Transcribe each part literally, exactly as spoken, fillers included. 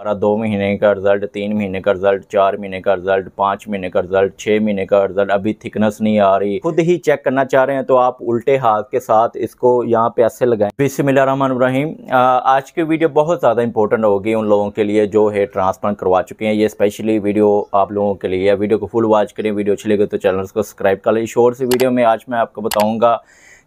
हमारा दो महीने का रिज़ल्ट, तीन महीने का रिज़ल्ट, चार महीने का रिज़ल्ट, पाँच महीने का रिज़ल्ट, छः महीने का रिज़ल्ट, अभी थिकनेस नहीं आ रही, खुद ही चेक करना चाह रहे हैं तो आप उल्टे हाथ के साथ इसको यहाँ पे ऐसे लगाएं। बिस्मिल्लाहिर्रहमानिर्रहीम। आज की वीडियो बहुत ज़्यादा इंपॉर्टेंट होगी उन लोगों के लिए जो हेयर ट्रांसप्लांट करवा चुके हैं। ये स्पेशली वीडियो आप लोगों के लिए है। वीडियो को फुल वॉच करें, वीडियो अच्छी लगे तो चैनल को सब्सक्राइब कर लें। शॉर्ट सी वीडियो में आज मैं आपको बताऊँगा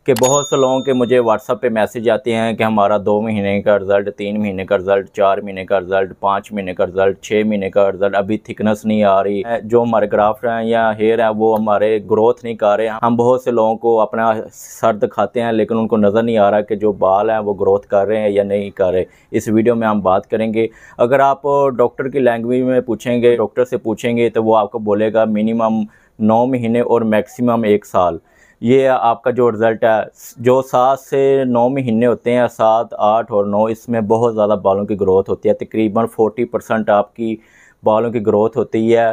कि बहुत से लोगों के मुझे व्हाट्सअप पे मैसेज आते हैं कि हमारा दो महीने का रिज़ल्ट, तीन महीने का रिज़ल्ट, चार महीने का रिज़ल्ट, पाँच महीने का रिज़ल्ट, छः महीने का रिज़ल्ट, अभी थिकनेस नहीं आ रही है, जो हमारे ग्राफ्ट हैं या हेयर हैं वो हमारे ग्रोथ नहीं कर रहे हैं। हम बहुत से लोगों को अपना सर दिखाते हैं लेकिन उनको नज़र नहीं आ रहा कि जो बाल हैं वो ग्रोथ कर रहे हैं या नहीं कर रहे। इस वीडियो में हम बात करेंगे। अगर आप डॉक्टर की लैंग्वेज में पूछेंगे, डॉक्टर से पूछेंगे तो वो आपको बोलेगा मिनिमम नौ महीने और मैक्सिमम एक साल। ये आपका जो रिज़ल्ट है जो सात से नौ महीने होते हैं, सात आठ और नौ, इसमें बहुत ज़्यादा बालों की ग्रोथ होती है। तकरीबन फोर्टी परसेंट आपकी बालों की ग्रोथ होती है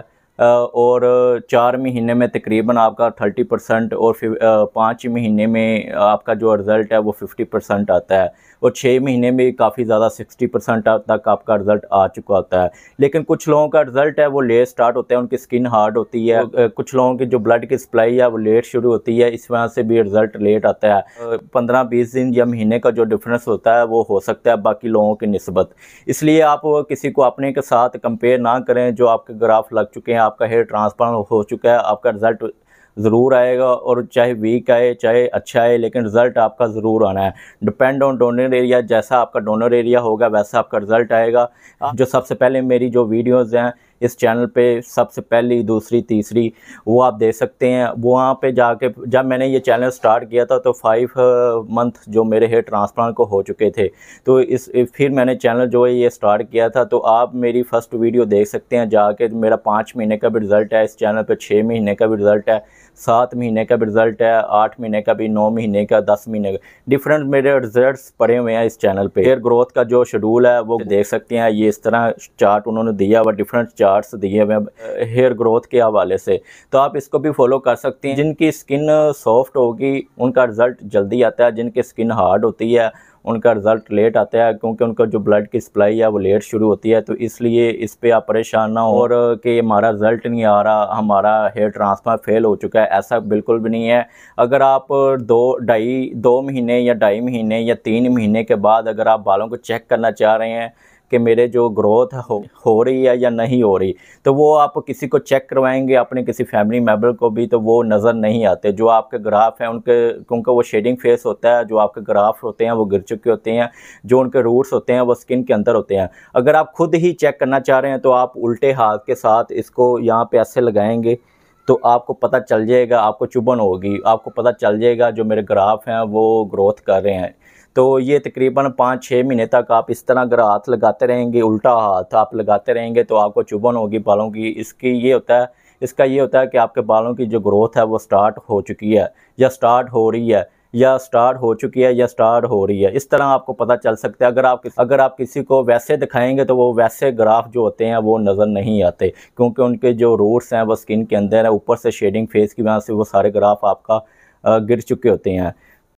और चार महीने में तकरीबन आपका थर्टी परसेंट और पाँच महीने में आपका जो रिज़ल्ट है वो फिफ्टी परसेंट आता है और छः महीने में काफ़ी ज़्यादा सिक्सटी परसेंट तक आपका रिज़ल्ट आ चुका होता है। लेकिन कुछ लोगों का रिज़ल्ट है वो लेट स्टार्ट होता है, उनकी स्किन हार्ड होती है, कुछ लोगों की जो ब्लड की सप्लाई है वो लेट शुरू होती है, इस वजह से भी रिज़ल्ट लेट आता है। पंद्रह बीस दिन या महीने का जो डिफरेंस होता है वो हो सकता है बाकी लोगों की नस्बत। इसलिए आप किसी को अपने के साथ कंपेयर ना करें। जो आपके ग्राफ लग चुके हैं, आपका हेयर ट्रांसप्लांट हो चुका है, आपका रिज़ल्ट ज़रूर आएगा और चाहे वीक आए चाहे अच्छा आए लेकिन रिज़ल्ट आपका ज़रूर आना है। डिपेंड ऑन डोनर एरिया, जैसा आपका डोनर एरिया होगा वैसा आपका रिज़ल्ट आएगा। जो सबसे पहले मेरी जो वीडियोस हैं इस चैनल पे, सबसे पहली, दूसरी, तीसरी, वो आप देख सकते हैं। वहाँ पे जाके जब मैंने ये चैनल स्टार्ट किया था तो फाइव मंथ जो मेरे हेयर ट्रांसप्लांट को हो चुके थे, तो इस फिर मैंने चैनल जो है ये स्टार्ट किया था। तो आप मेरी फ़र्स्ट वीडियो देख सकते हैं जाके। मेरा पाँच महीने का भी रिज़ल्ट है इस चैनल पे, छः महीने का भी रिज़ल्ट है, सात महीने का भी रिज़ल्ट है, आठ महीने का भी, नौ महीने का, दस महीने का, डिफरेंट मेरे रिज़ल्ट्स पड़े हुए हैं इस चैनल पे। हेयर ग्रोथ का जो शेड्यूल है वो देख सकते हैं। ये इस तरह चार्ट उन्होंने दिया हुआ, डिफरेंट चार्ट्स दिए हुए हैं हेयर ग्रोथ के हवाले से, तो आप इसको भी फॉलो कर सकते हैं। जिनकी स्किन सॉफ्ट होगी उनका रिज़ल्ट जल्दी आता है, जिनकी स्किन हार्ड होती है उनका रिज़ल्ट लेट आता है क्योंकि उनका जो ब्लड की सप्लाई है वो लेट शुरू होती है। तो इसलिए इस पे आप परेशान ना हो और कि हमारा रिज़ल्ट नहीं आ रहा, हमारा हेयर ट्रांसप्लांट फेल हो चुका है, ऐसा बिल्कुल भी नहीं है। अगर आप दो ढाई दो महीने या ढाई महीने या तीन महीने के बाद अगर आप बालों को चेक करना चाह रहे हैं कि मेरे जो ग्रोथ हो, हो रही है या नहीं हो रही, तो वो आप किसी को चेक करवाएंगे, अपने किसी फैमिली मेम्बर को भी, तो वो नज़र नहीं आते। जो आपके ग्राफ हैं उनके, क्योंकि वो शेडिंग फेस होता है, जो आपके ग्राफ होते हैं वो गिर चुके होते हैं, जो उनके रूट्स होते हैं वो स्किन के अंदर होते हैं। अगर आप खुद ही चेक करना चाह रहे हैं तो आप उल्टे हाथ के साथ इसको यहाँ पर ऐसे लगाएँगे तो आपको पता चल जाएगा, आपको चुभन होगी, आपको पता चल जाएगा जो मेरे ग्राफ हैं वो ग्रोथ कर रहे हैं। तो ये तकरीबन पाँच छः महीने तक आप इस तरह अगर हाथ लगाते रहेंगे, उल्टा हाथ आप लगाते रहेंगे तो आपको चुभन होगी बालों की। इसकी ये होता है इसका ये होता है कि आपके बालों की जो ग्रोथ है वो स्टार्ट हो चुकी है या स्टार्ट हो रही है या स्टार्ट हो चुकी है या स्टार्ट हो रही है, इस तरह आपको पता चल सकता है। अगर आप अगर आप किसी को वैसे दिखाएंगे तो वो वैसे ग्राफ जो होते हैं वो नज़र नहीं आते क्योंकि उनके जो रूट्स हैं वो स्किन के अंदर है, ऊपर से शेडिंग फेस की वजह से वो सारे ग्राफ आपका गिर चुके होते हैं।